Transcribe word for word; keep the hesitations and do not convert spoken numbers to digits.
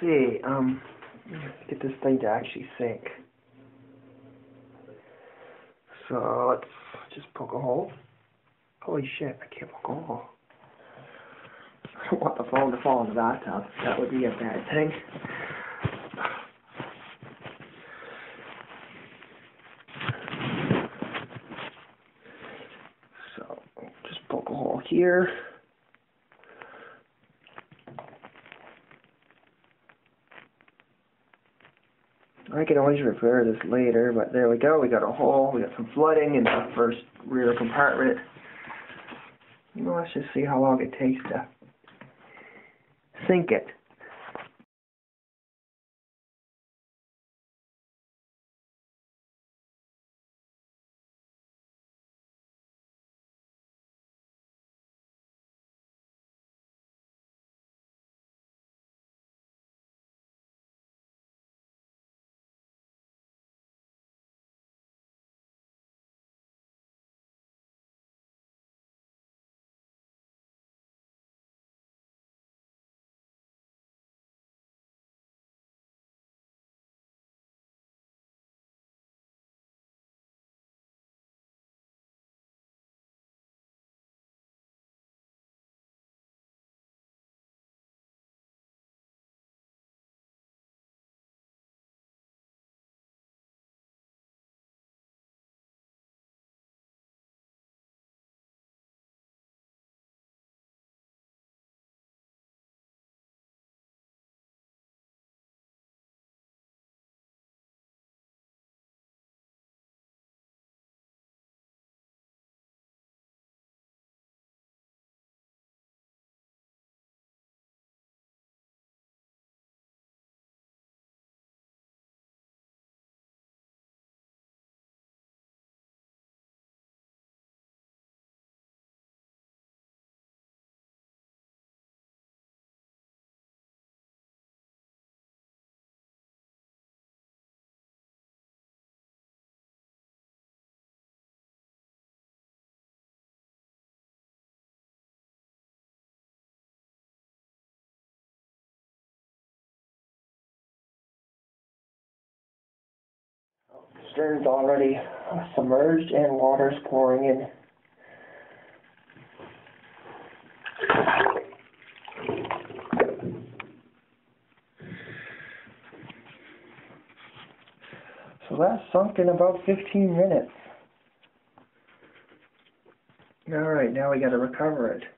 see. Um, get this thing to actually sink. So let's just poke a hole. Holy shit, I can't poke a hole. I don't want the phone to fall into the bathtub. That would be a bad thing. So just poke a hole here. I can always repair this later, but there we go. We got a hole. We got some flooding in the first rear compartment. Well, let's just see how long it takes to sink it. Stern's already submerged and water's pouring in. So that sunk in about fifteen minutes. Alright, now we gotta recover it.